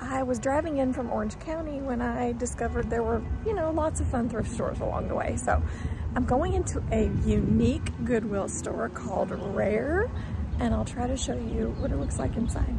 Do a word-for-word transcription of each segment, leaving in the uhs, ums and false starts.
I was driving in from Orange County when I discovered there were, you know, lots of fun thrift stores along the way. So I'm going into a unique Goodwill store called Rare, and I'll try to show you what it looks like inside.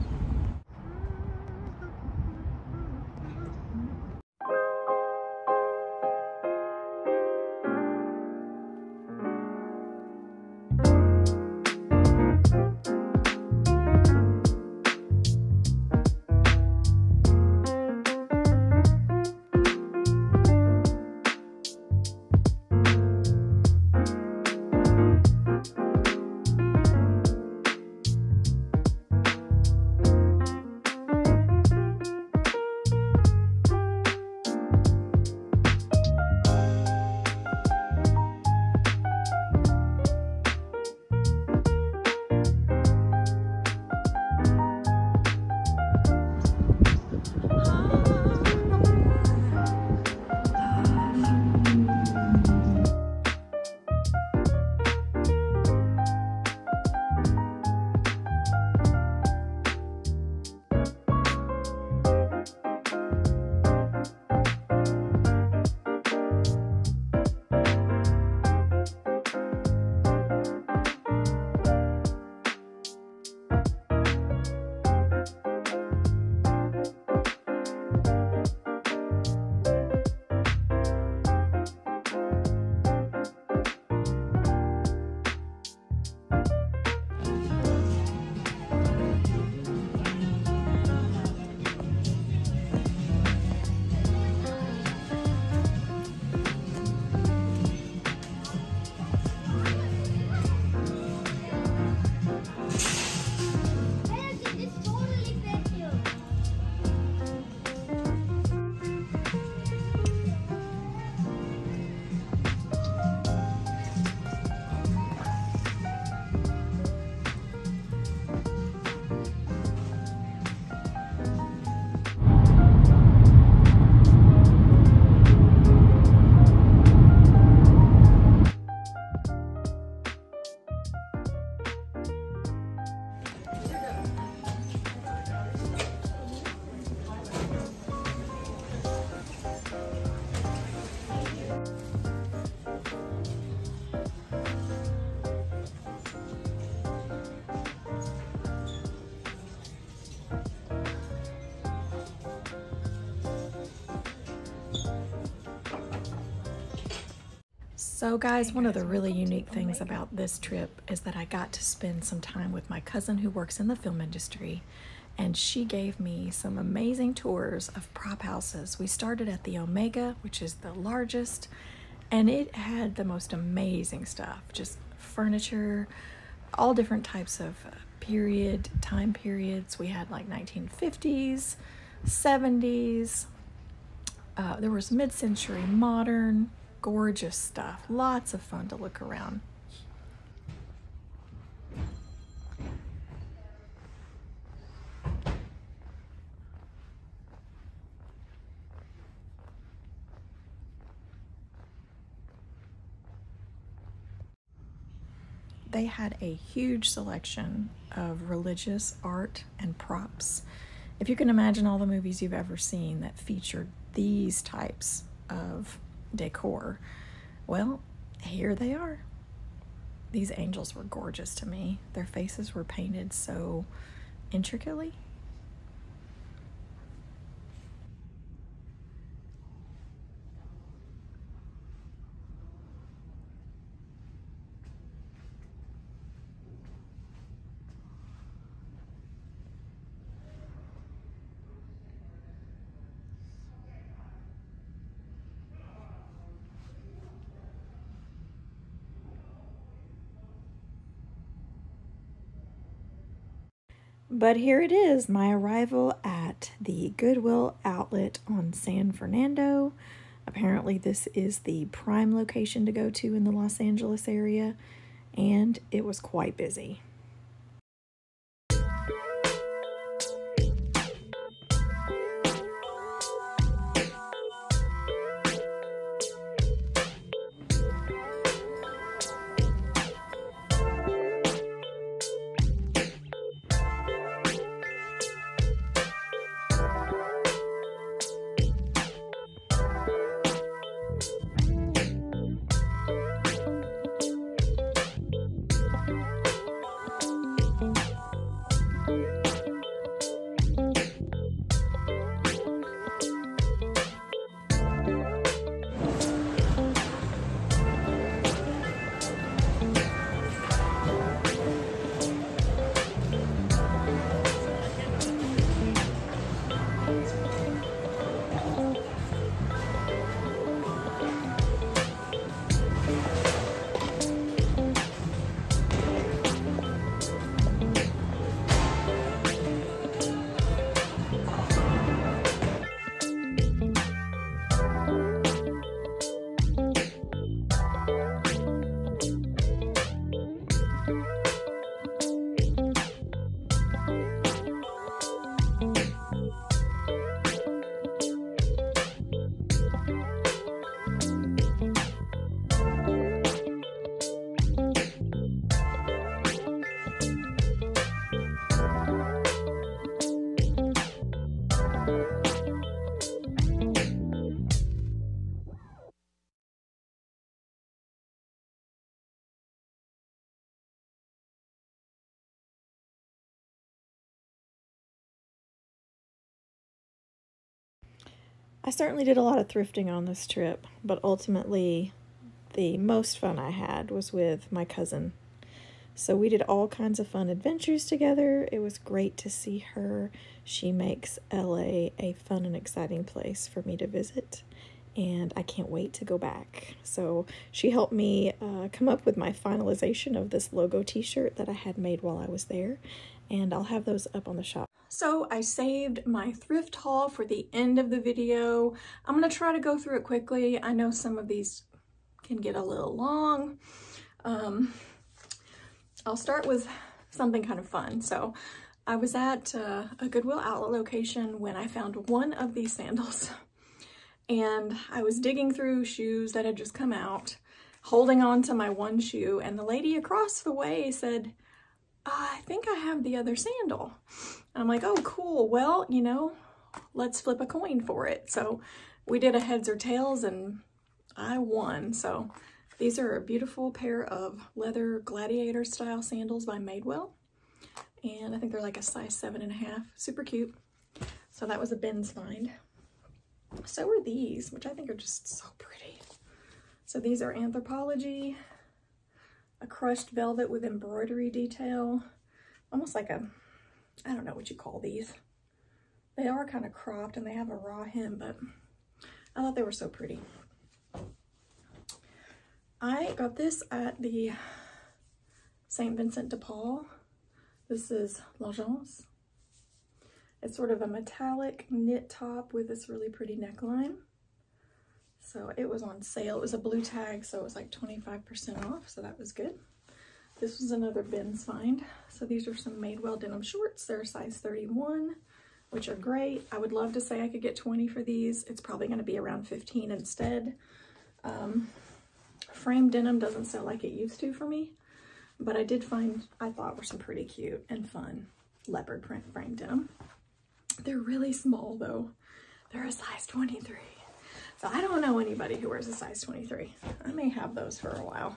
So guys, one of the really unique things about this trip is that I got to spend some time with my cousin who works in the film industry, and she gave me some amazing tours of prop houses. We started at the Omega, which is the largest, and it had the most amazing stuff, just furniture, all different types of period, time periods. We had like nineteen fifties, seventies, uh, there was mid-century modern, gorgeous stuff, lots of fun to look around. They had a huge selection of religious art and props. If you can imagine all the movies you've ever seen that featured these types of decor, well, here they are. These angels were gorgeous to me. Their faces were painted so intricately. But here it is, my arrival at the Goodwill outlet on San Fernando. Apparently this is the prime location to go to in the Los Angeles area, and it was quite busy. Bye. I certainly did a lot of thrifting on this trip, but ultimately the most fun I had was with my cousin. So we did all kinds of fun adventures together. It was great to see her. She makes L A a fun and exciting place for me to visit, and I can't wait to go back. So she helped me uh, come up with my finalization of this logo t-shirt that I had made while I was there, and I'll have those up on the shop. So I saved my thrift haul for the end of the video. I'm gonna try to go through it quickly. I know some of these can get a little long. Um, I'll start with something kind of fun. So I was at uh, a Goodwill outlet location when I found one of these sandals, and I was digging through shoes that had just come out, holding on to my one shoe, and the lady across the way said, I think I have the other sandal. And I'm like, oh, cool. Well, you know, let's flip a coin for it. So we did a heads or tails, and I won. So these are a beautiful pair of leather gladiator style sandals by Madewell. And I think they're like a size seven and a half, super cute. So that was a Ben's find. So are these, which I think are just so pretty. So these are Anthropologie, a crushed velvet with embroidery detail, almost like a, I don't know what you call these. They are kind of cropped and they have a raw hem, but I thought they were so pretty. I got this at the Saint Vincent de Paul. This is L'Agence. It's sort of a metallic knit top with this really pretty neckline. So it was on sale. It was a blue tag, so it was like twenty-five percent off, so that was good. This was another Ben's find. So these are some Madewell denim shorts. They're size thirty-one, which are great. I would love to say I could get twenty for these. It's probably gonna be around fifteen instead. Um, frame denim doesn't sell like it used to for me, but I did find, I thought were some pretty cute and fun leopard print frame denim. They're really small though. They're a size twenty-three. So I don't know anybody who wears a size twenty-three. I may have those for a while.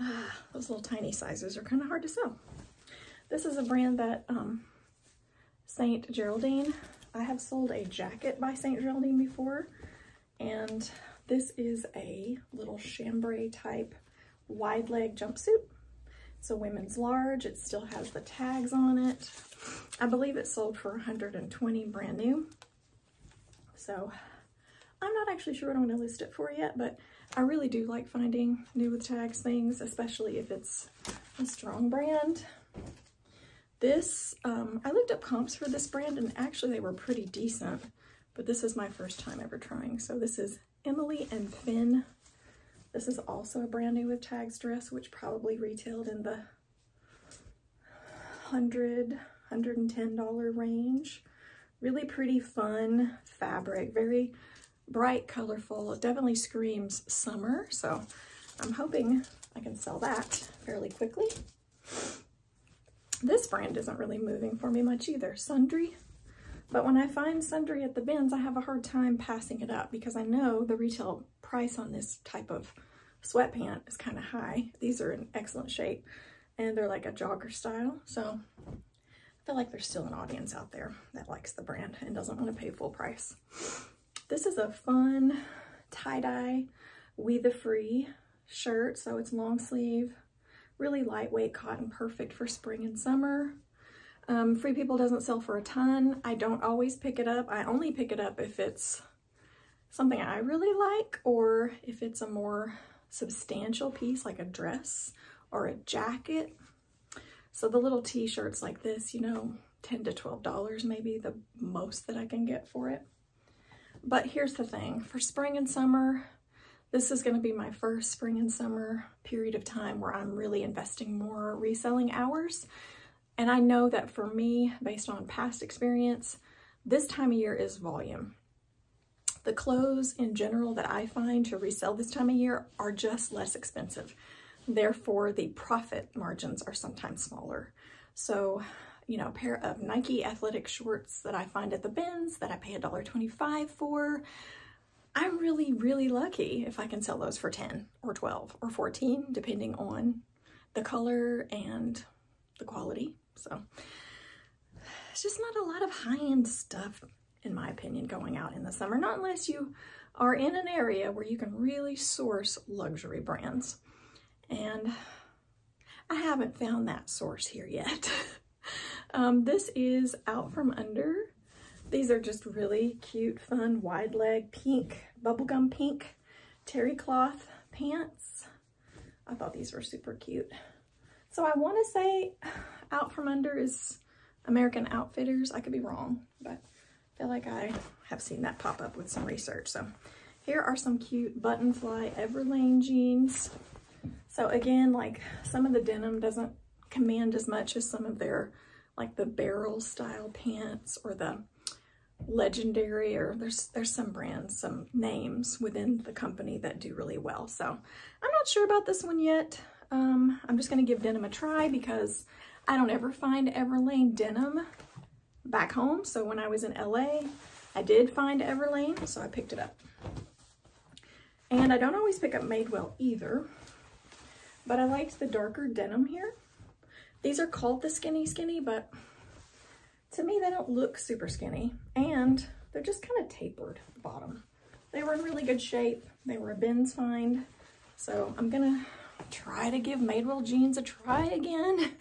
Uh, those little tiny sizes are kind of hard to sell. This is a brand that um, Saint Geraldine. I have sold a jacket by Saint Geraldine before, and this is a little chambray type wide leg jumpsuit. It's a women's large. It still has the tags on it. I believe it sold for one hundred twenty brand new. So I'm not actually sure what I'm going to list it for yet, but I really do like finding new with tags things, especially if it's a strong brand. This, um, I looked up comps for this brand, and actually they were pretty decent, but this is my first time ever trying. So this is Emily and Finn. This is also a brand new with tags dress, which probably retailed in the one hundred, one hundred ten dollar range. Really pretty fun fabric, very bright, colorful. It definitely screams summer, so I'm hoping I can sell that fairly quickly. This brand isn't really moving for me much either, Sundry. But when I find Sundry at the bins, I have a hard time passing it up because I know the retail price on this type of sweatpant is kind of high. These are in excellent shape, and they're like a jogger style, so I feel like there's still an audience out there that likes the brand and doesn't want to pay full price. This is a fun tie-dye We the Free shirt, so it's long sleeve, really lightweight cotton, perfect for spring and summer. Um, Free People doesn't sell for a ton. I don't always pick it up. I only pick it up if it's something I really like, or if it's a more substantial piece like a dress or a jacket. So the little t-shirts like this, you know, ten to twelve dollars maybe the most that I can get for it. But here's the thing, for spring and summer, this is going to be my first spring and summer period of time where I'm really investing more reselling hours. And I know that for me, based on past experience, this time of year is volume. The clothes in general that I find to resell this time of year are just less expensive. Therefore, the profit margins are sometimes smaller. So, you know, a pair of Nike athletic shorts that I find at the bins that I pay a dollar twenty-five for, I'm really, really lucky if I can sell those for ten or twelve or fourteen, depending on the color and the quality. So it's just not a lot of high-end stuff in my opinion, going out in the summer, not unless you are in an area where you can really source luxury brands. And I haven't found that source here yet. um, this is Out From Under. These are just really cute, fun, wide leg, pink, bubblegum pink, terry cloth pants. I thought these were super cute. So I want to say Out From Under is American Outfitters. I could be wrong, but I feel like I have seen that pop up with some research. So here are some cute button fly Everlane jeans. So again, like some of the denim doesn't command as much as some of their, like the barrel style pants or the legendary, or there's there's some brands, some names within the company that do really well. So I'm not sure about this one yet. Um, I'm just gonna give denim a try because I don't ever find Everlane denim back home. So when I was in L A, I did find Everlane, so I picked it up. And I don't always pick up Madewell either, but I liked the darker denim here. These are called the skinny skinny, but to me, they don't look super skinny, and they're just kind of tapered at the bottom. They were in really good shape. They were a Ben's find. So I'm gonna try to give Madewell jeans a try again.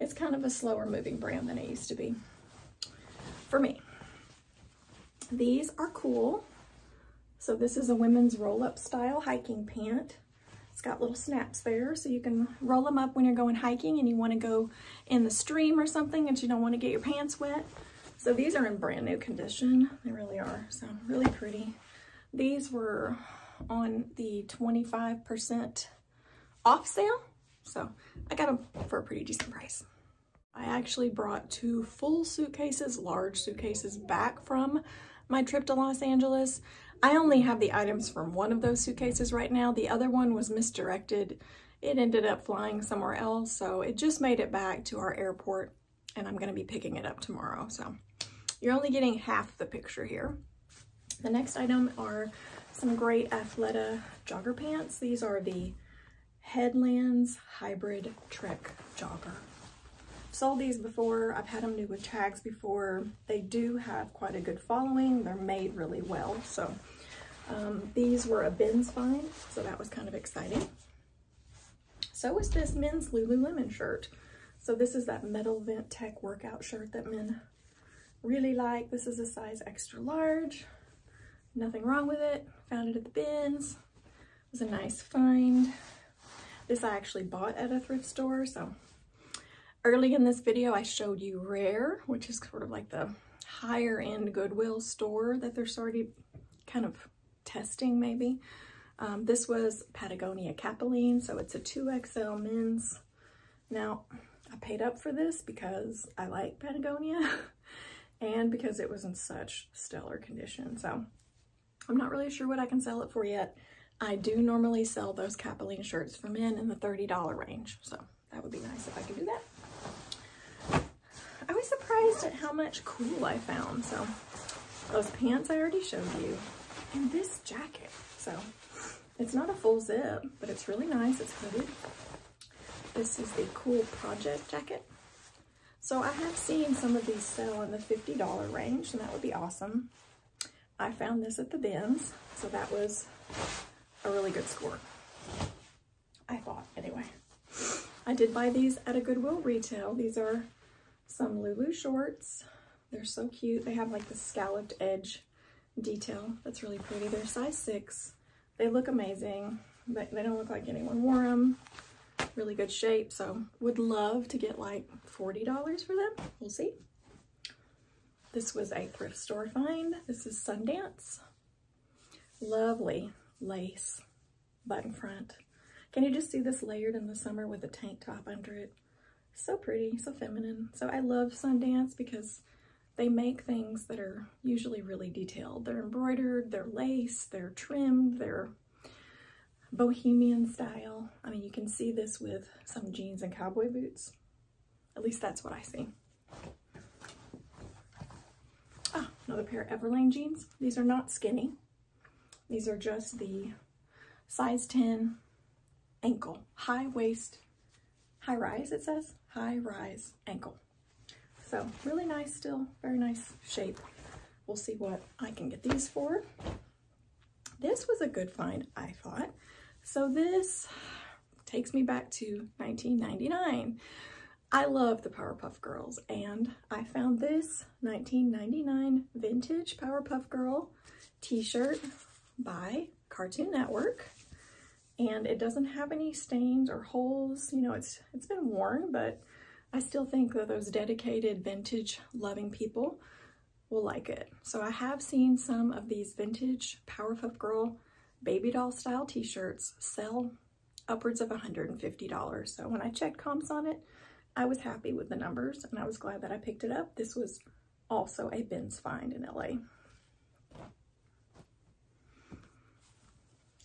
It's kind of a slower moving brand than it used to be for me. These are cool. So this is a women's roll-up style hiking pant. It's got little snaps there, so you can roll them up when you're going hiking and you want to go in the stream or something and you don't want to get your pants wet. So these are in brand new condition. They really are, so really pretty. These were on the twenty-five percent off sale, so I got them for a pretty decent price. I actually brought two full suitcases, large suitcases, back from my trip to Los Angeles. I only have the items from one of those suitcases right now. The other one was misdirected. It ended up flying somewhere else, so it just made it back to our airport, and I'm gonna be picking it up tomorrow. So you're only getting half the picture here. The next item are some great Athleta jogger pants. These are the Headlands Hybrid Trek Jogger. I've sold these before. I've had them new with tags before. They do have quite a good following. They're made really well, so. Um, these were a Ben's find, so that was kind of exciting. So is this men's Lululemon shirt. So this is that metal vent tech workout shirt that men really like. This is a size extra large. Nothing wrong with it. Found it at the Ben's. It was a nice find. This I actually bought at a thrift store. So early in this video, I showed you Rare, which is sort of like the higher end Goodwill store that they're already kind of testing maybe. Um, this was Patagonia Capilene, so it's a two X L men's. Now, I paid up for this because I like Patagonia and because it was in such stellar condition. So I'm not really sure what I can sell it for yet. I do normally sell those Capilene shirts for men in the thirty dollar range. So that would be nice if I could do that. I was surprised at how much cool I found. So those pants I already showed you, and this jacket. So it's not a full zip, but it's really nice. It's hooded. This is the Cool Project jacket. So I have seen some of these sell in the fifty dollar range, and that would be awesome. I found this at the Ben's, so that was a really good score, I thought, anyway. I did buy these at a Goodwill retail. These are some Lulu shorts. They're so cute. They have like the scalloped edge detail. That's really pretty. They're size six. They look amazing, but they don't look like anyone wore them. Really good shape. So would love to get like forty dollars for them. We'll see. This was a thrift store find. This is Sundance. Lovely lace button front. Can you just see this layered in the summer with a tank top under it? So pretty, so feminine. So I love Sundance because they make things that are usually really detailed. They're embroidered, they're lace, they're trimmed, they're bohemian style. I mean, you can see this with some jeans and cowboy boots. At least that's what I see. Ah, another pair of Everlane jeans. These are not skinny. These are just the size ten. Ankle, high waist, high rise, it says, high rise ankle. So really nice still, very nice shape. We'll see what I can get these for. This was a good find, I thought. So this takes me back to nineteen ninety-nine. I love the Powerpuff Girls, and I found this nineteen ninety-nine vintage Powerpuff Girl t-shirt by Cartoon Network, and it doesn't have any stains or holes. You know, it's it's been worn, but I still think that those dedicated vintage loving people will like it. So I have seen some of these vintage Powerpuff Girl baby doll style t-shirts sell upwards of one hundred fifty dollars. So when I checked comps on it, I was happy with the numbers, and I was glad that I picked it up. This was also a Ben's find in L A.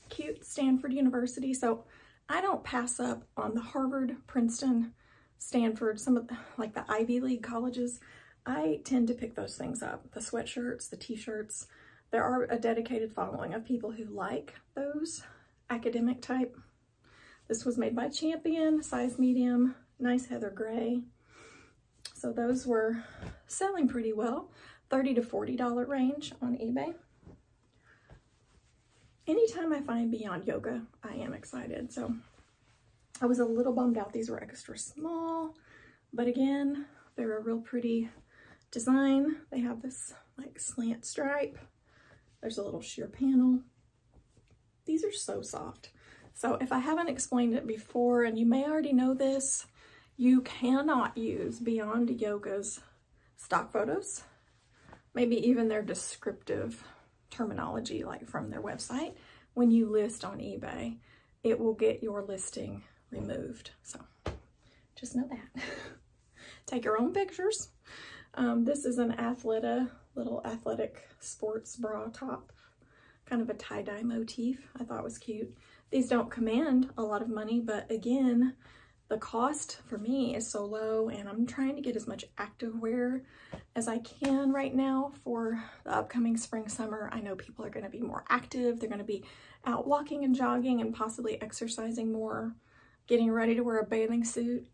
Cute Stanford University. So I don't pass up on the Harvard, Princeton, Stanford, some of the, like the Ivy League colleges. I tend to pick those things up, the sweatshirts, the t-shirts. There are a dedicated following of people who like those academic type. This was made by Champion, size medium, nice heather gray. So those were selling pretty well, thirty to forty dollar range on eBay. Anytime I find Beyond Yoga, I am excited. So I was a little bummed out these were extra small, but again, they're a real pretty design. They have this like slant stripe. There's a little sheer panel. These are so soft. So if I haven't explained it before, and you may already know this, you cannot use Beyond Yoga's stock photos, maybe even their descriptive terminology like from their website, when you list on eBay. It will get your listing removed. So just know that. Take your own pictures. Um, this is an Athleta, little athletic sports bra top, kind of a tie-dye motif. I thought was cute. These don't command a lot of money, but again, the cost for me is so low, and I'm trying to get as much activewear as I can right now for the upcoming spring, summer. I know people are gonna be more active. They're gonna be out walking and jogging and possibly exercising more, getting ready to wear a bathing suit.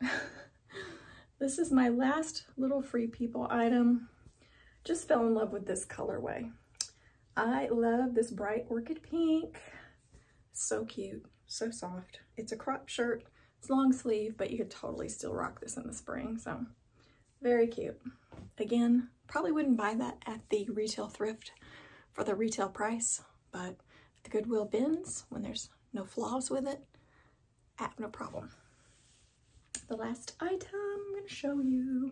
This is my last little Free People item. Just fell in love with this colorway. I love this bright orchid pink. So cute, so soft. It's a crop shirt. Long sleeve, but you could totally still rock this in the spring. So very cute. Again, probably wouldn't buy that at the retail thrift for the retail price, but the Goodwill bins, when there's no flaws with it, no problem. The last item I'm going to show you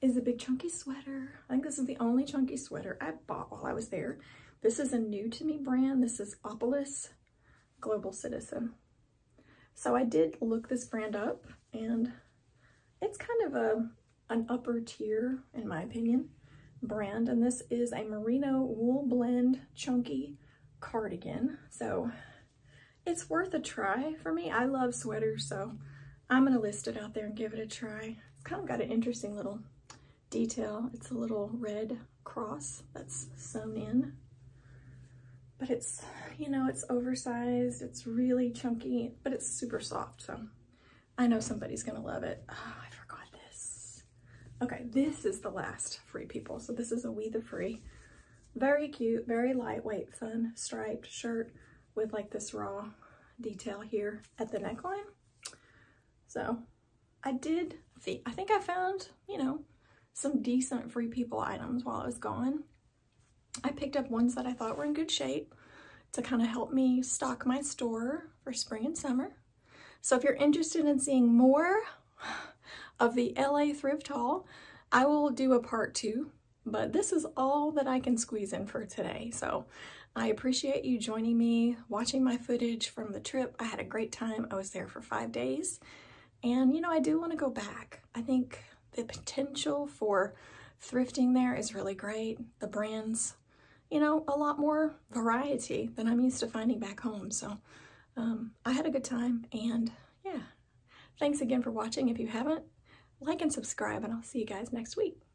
is a big chunky sweater. I think this is the only chunky sweater I bought while I was there. This is a new to me brand. This is Opolis Global Citizen. So I did look this brand up, and it's kind of a an upper tier, in my opinion, brand. And this is a merino wool blend chunky cardigan. So it's worth a try for me. I love sweaters, so I'm gonna list it out there and give it a try. It's kind of got an interesting little detail. It's a little red cross that's sewn in. But it's, you know, it's oversized, it's really chunky, but it's super soft, so I know somebody's gonna love it. Oh, I forgot this. Okay, this is the last Free People. So this is a We the Free. Very cute, very lightweight, fun, striped shirt with like this raw detail here at the neckline. So I did, th- I think I found, you know, some decent Free People items while I was gone. I picked up ones that I thought were in good shape to kind of help me stock my store for spring and summer. So if you're interested in seeing more of the L A thrift haul, I will do a part two, but this is all that I can squeeze in for today. So I appreciate you joining me, watching my footage from the trip. I had a great time. I was there for five days. And you know, I do want to go back. I think the potential for thrifting there is really great. The brands, you know, a lot more variety than I'm used to finding back home. So um, I had a good time, and yeah, thanks again for watching. If you haven't, like and subscribe, and I'll see you guys next week.